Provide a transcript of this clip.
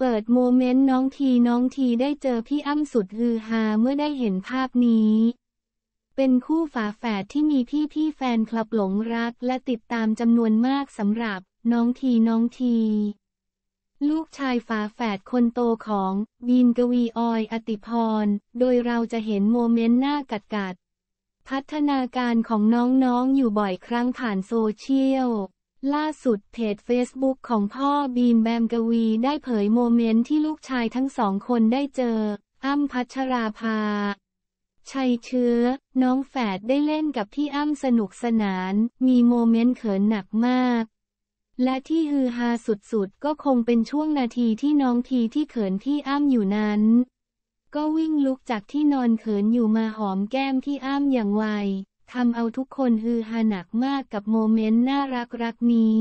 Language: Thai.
เปิดโมเมนต์น้องทีได้เจอพี่อ้ำสุดฮือฮาเมื่อได้เห็นภาพนี้เป็นคู่ฝาแฝดที่มีพี่แฟนคลับหลงรักและติดตามจำนวนมากสำหรับน้องทีลูกชายฝาแฝดคนโตของบีนกวีออยอติพรโดยเราจะเห็นโมเมนต์หน้ากัดพัฒนาการของน้องอยู่บ่อยครั้งผ่านโซเชียลล่าสุดเพจ Facebook ของพ่อบีมแบมกวีได้เผยโมเมนต์ที่ลูกชายทั้งสองคนได้เจออ้ำพัชราภาชัยเชื้อน้องแฝดได้เล่นกับพี่อ้ำสนุกสนานมีโมเมนต์เขินหนักมากและที่ฮือฮาสุดๆก็คงเป็นช่วงนาทีที่น้องทีที่เขินพี่อ้ำอยู่นั้นก็วิ่งลุกจากที่นอนเขินอยู่มาหอมแก้มพี่อ้ำอย่างไวทำเอาทุกคนฮือฮาหนักมากกับโมเมนต์น่ารักนี้